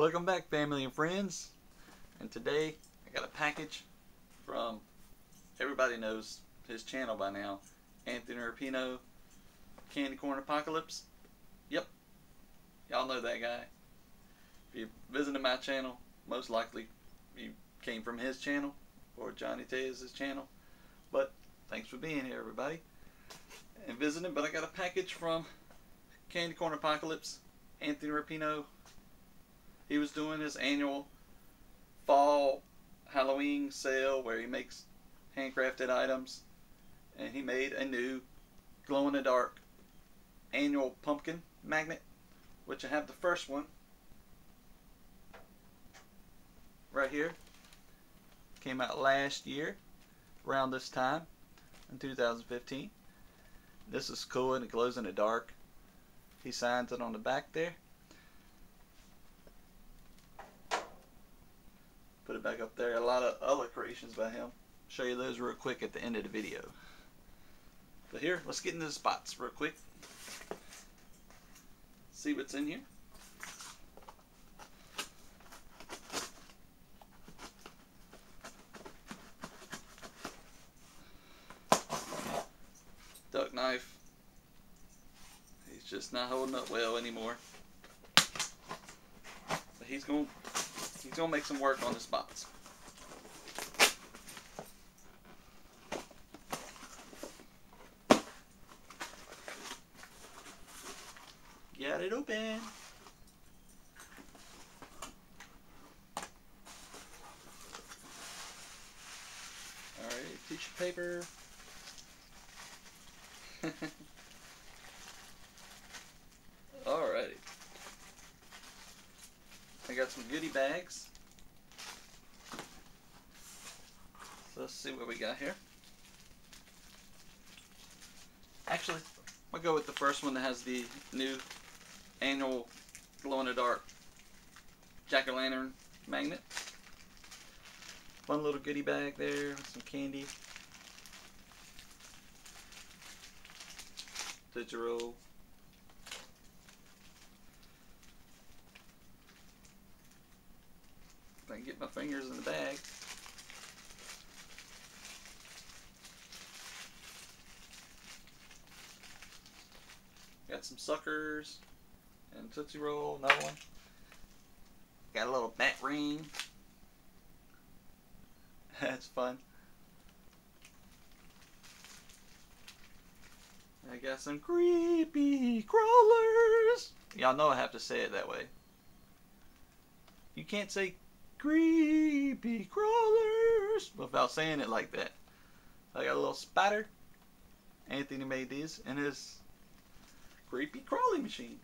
Welcome back, family and friends, and today I got a package from, everybody knows his channel by now, Anthony Rapino, Candy Corn Apocalypse. Yep, y'all know that guy. If you visited my channel, most likely you came from his channel or Johnny Tez's channel, but thanks for being here, everybody, and visiting. But I got a package from Candy Corn Apocalypse, Anthony Rapino. He was doing his annual fall Halloween sale where he makes handcrafted items, and he made a new glow-in-the-dark annual pumpkin magnet, which I have the first one right here. Came out last year around this time in 2015. This is cool, and it glows in the dark. He signs it on the back there. Put it back up there. A lot of other creations by him. Show you those real quick at the end of the video. But here, let's get into the spots real quick. See what's in here. Duck knife. He's just not holding up well anymore. But he's gonna make some work on the spots. Got it open. All right, tissue paper. All righty. I got some goodie bags. So let's see what we got here. Actually, I'll go with the first one that has the new annual glow-in-the-dark jack-o'-lantern magnet. One little goodie bag there, some candy. Digital. I can get my fingers in the bag. Got some suckers and Tootsie Roll, another one. Got a little bat ring. That's fun. I got some creepy crawlers. Y'all know I have to say it that way. You can't say creepy crawlers without saying it like that. I got a little spider. Anthony made these in his creepy crawling machine.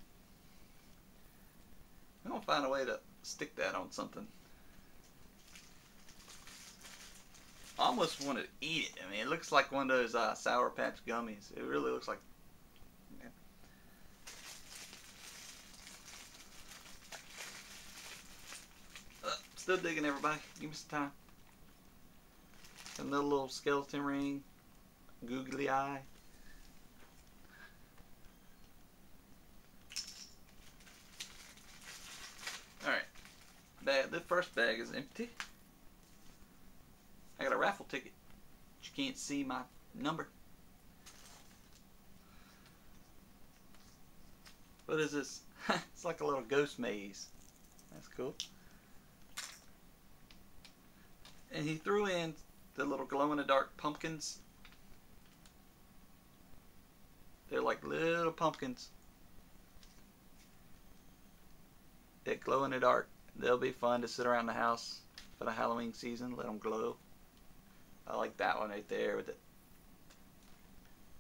I'm gonna find a way to stick that on something. I almost want to eat it. I mean, it looks like one of those Sour Patch gummies. It really looks like. Yeah. Still digging, everybody. Give me some time. Another little skeleton ring. Googly eye. Alright. The first bag is empty. I got a raffle ticket. You can't see my number. What is this? It's like a little ghost maze. That's cool. And he threw in the little glow-in-the-dark pumpkins. They're like little pumpkins that glow in the dark. They'll be fun to sit around the house for the Halloween season. Let them glow. I like that one right there with the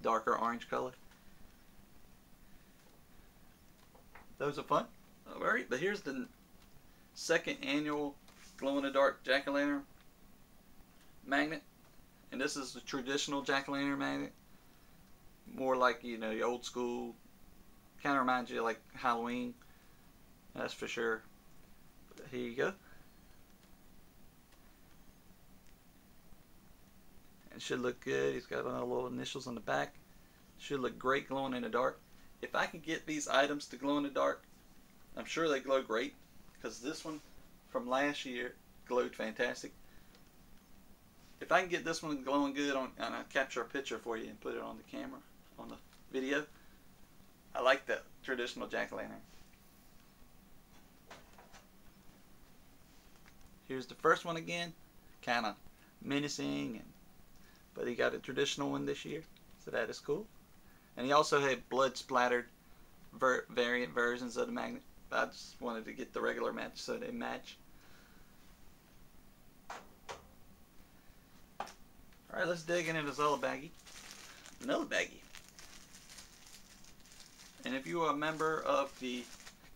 darker orange color. Those are fun. Alright, but here's the second annual glow-in-the-dark jack-o'-lantern magnet, and this is the traditional jack-o'-lantern magnet, more like, you know, the old school. Kind of reminds you of like Halloween, that's for sure. But here you go, and should look good. He's got a little initials on the back. Should look great glowing in the dark. If I can get these items to glow in the dark, I'm sure they glow great because this one from last year glowed fantastic. If I can get this one glowing good on, and I'll capture a picture for you and put it on the camera, on the video, I like the traditional jack-o'-lantern. Here's the first one again, kind of menacing, but he got a traditional one this year, so that is cool. And he also had blood splattered variant versions of the magnet. I just wanted to get the regular match so they match. Alright, let's dig into this other baggie. Another baggie. And if you are a member of the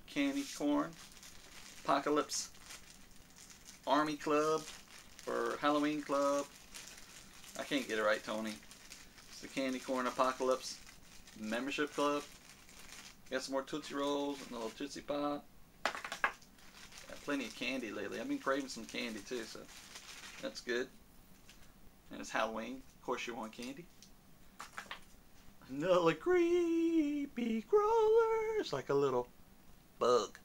Candy Corn Apocalypse Army Club or Halloween Club, I can't get it right, Tony. It's the Candy Corn Apocalypse Membership Club. Got some more Tootsie Rolls and a little Tootsie Pop. Got plenty of candy lately. I've been craving some candy too, so that's good. And it's Halloween. Of course you want candy. Another creepy crawler. It's like a little bug.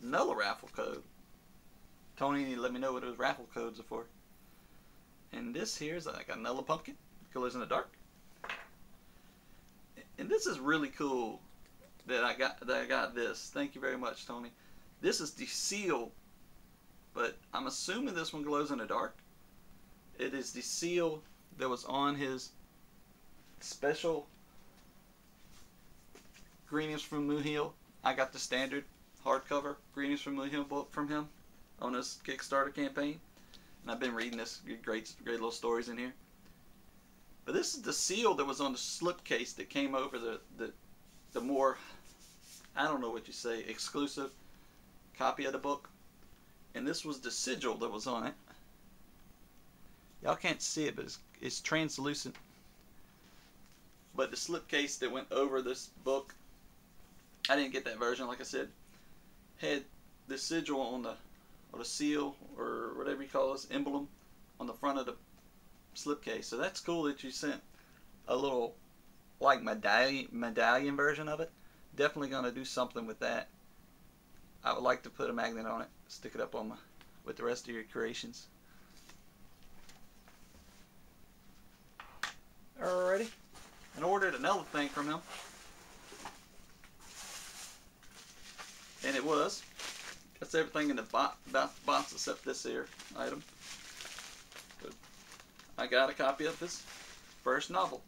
Another raffle code. Tony, let me know what those raffle codes are for. And this here is like another pumpkin. Colors in the dark. And this is really cool that I got this. Thank you very much, Tony. This is the seal, but I'm assuming this one glows in the dark. It is the seal that was on his special Greetings from Moon Hill. I got the standard hardcover Greetings from Moon Hill book from him on this Kickstarter campaign, and I've been reading this. Great little stories in here. But this is the seal that was on the slipcase that came over the more, I don't know what you say, exclusive copy of the book. And this was the sigil that was on it. Y'all can't see it, but it's translucent. But the slipcase that went over this book, I didn't get that version, like I said, had the sigil on the, or the seal, or whatever you call this, emblem, on the front of the slipcase. So that's cool that you sent a little like medallion version of it. Definitely gonna do something with that. I would like to put a magnet on it, stick it up on my with the rest of your creations. Alrighty, and ordered another thing from him, and it was, that's everything in the box except this here item. I got a copy of this first novel.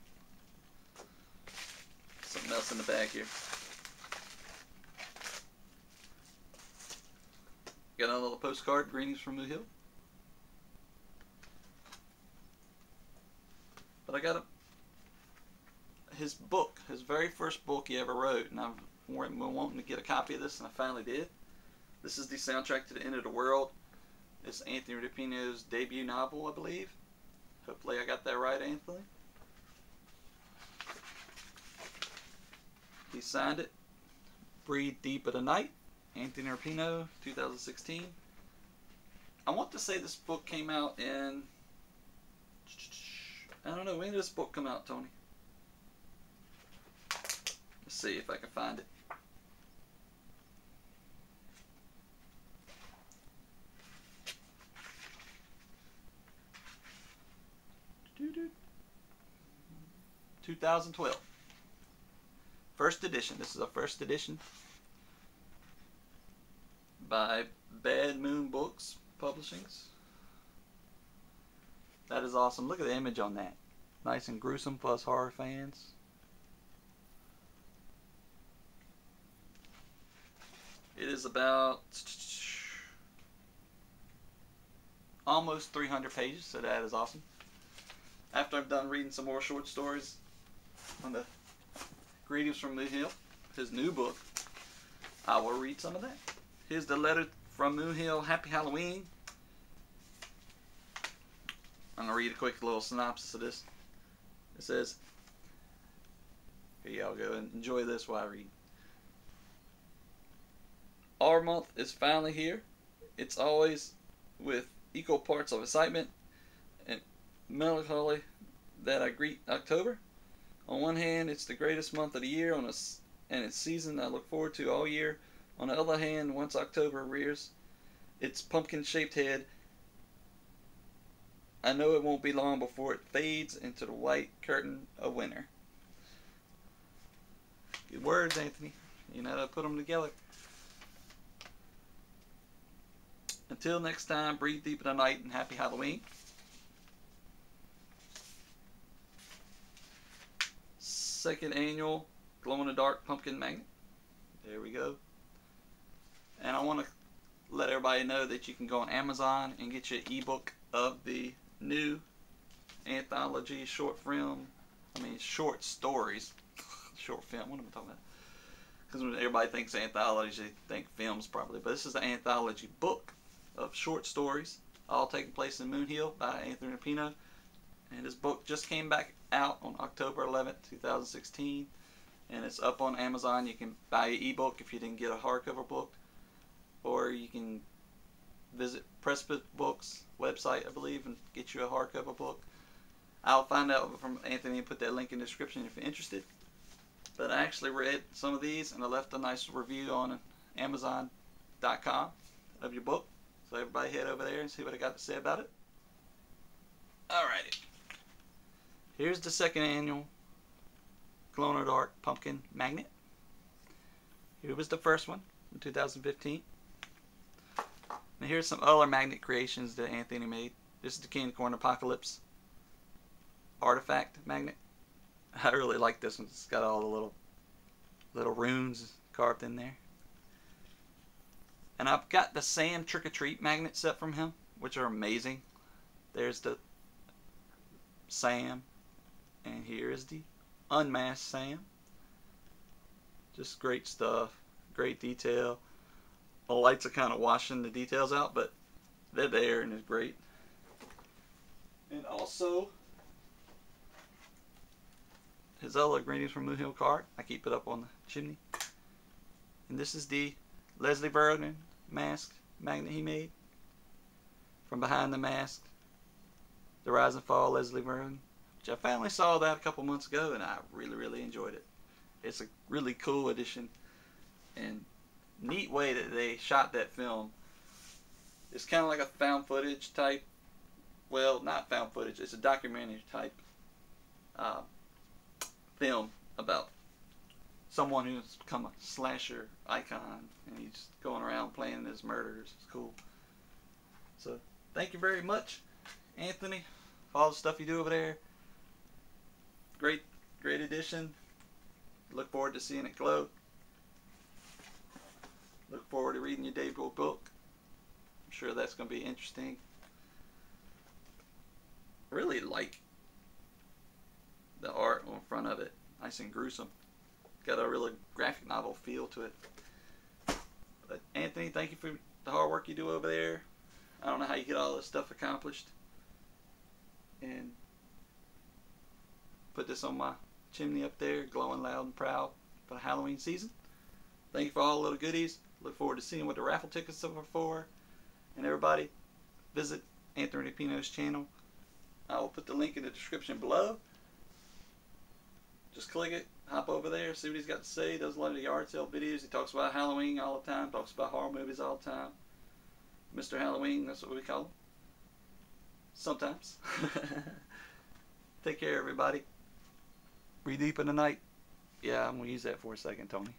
Something else in the bag here. Got a little postcard, Greetings from Moon Hill. But I got his book, his very first book he ever wrote, and I've been wanting to get a copy of this, and I finally did. This is The Soundtrack to the End of the World. It's Anthony Rapino's debut novel, I believe. Hopefully I got that right, Anthony. He signed it. Breathe Deep of the Night, Anthony Rapino, 2016. I want to say this book came out in... I don't know, when did this book come out, Tony? Let's see if I can find it. Dude. 2012. First edition. This is a first edition by Bad Moon Books Publishings. That is awesome. Look at the image on that. Nice and gruesome for us horror fans. It is about almost 300 pages, so that is awesome. After I'm done reading some more short stories on the Greetings from Moon Hill, his new book, I will read some of that. Here's the letter from Moon Hill, Happy Halloween. I'm going to read a quick little synopsis of this. It says, here y'all go and enjoy this while I read. Our month is finally here. It's always with equal parts of excitement, melancholy that I greet October. On one hand, it's the greatest month of the year. On and its season I look forward to all year. On the other hand, once October rears its pumpkin-shaped head, I know it won't be long before it fades into the white curtain of winter. Good words, Anthony. You know how to put them together. Until next time, breathe deep in the night and happy Halloween. Second annual glow-in-the-dark pumpkin magnet. There we go. And I want to let everybody know that you can go on Amazon and get your ebook of the new anthology short stories, what am I talking about? Because when everybody thinks anthology, they think films probably, but this is the anthology book of short stories, all taking place in Moon Hill by Anthony Rapino. And this book just came back out on October 11th, 2016, and it's up on Amazon. You can buy your ebook if you didn't get a hardcover book, or you can visit Precipice Books website, I believe, and get you a hardcover book. I'll find out from Anthony and put that link in the description if you're interested. But I actually read some of these, and I left a nice review on Amazon.com of your book. So everybody head over there and see what I got to say about it. Alrighty. Here's the second annual glow-in-the-dark pumpkin magnet. Here was the first one in 2015. Now here's some other magnet creations that Anthony made. This is the Candy Corn Apocalypse artifact magnet. I really like this one. It's got all the little runes carved in there. And I've got the Sam Trick-or-Treat magnet set from him, which are amazing. There's the Sam, and here is the unmasked Sam. Just great stuff, great detail. The lights are kind of washing the details out, but they're there and it's great. And also, his other Greetings from Moon Hill card. I keep it up on the chimney. And this is the Leslie Vernon mask magnet he made from Behind the Mask: The Rise and Fall of Leslie Vernon, which I finally saw that a couple months ago, and I really, really enjoyed it. It's a really cool edition, and neat way that they shot that film. It's kind of like a found footage type, well, not found footage, it's a documentary type film about someone who's become a slasher icon, and he's going around playing his murders. It's cool. So thank you very much, Anthony, for all the stuff you do over there. Great edition. Look forward to seeing it glow. Look forward to reading your debut book. I'm sure that's going to be interesting. Really like the art on front of it. Nice and gruesome. Got a really graphic novel feel to it. But Anthony, thank you for the hard work you do over there. I don't know how you get all this stuff accomplished. And put this on my chimney up there, glowing loud and proud for the Halloween season. Thank you for all the little goodies. Look forward to seeing what the raffle tickets are for. And everybody, visit Anthony Rapino's channel. I will put the link in the description below. Just click it, hop over there, see what he's got to say. He does a lot of the yard sale videos. He talks about Halloween all the time, talks about horror movies all the time. Mr. Halloween, that's what we call him. Sometimes. Take care, everybody. Breathe deep in the night. Yeah, I'm going to use that for a second, Tony.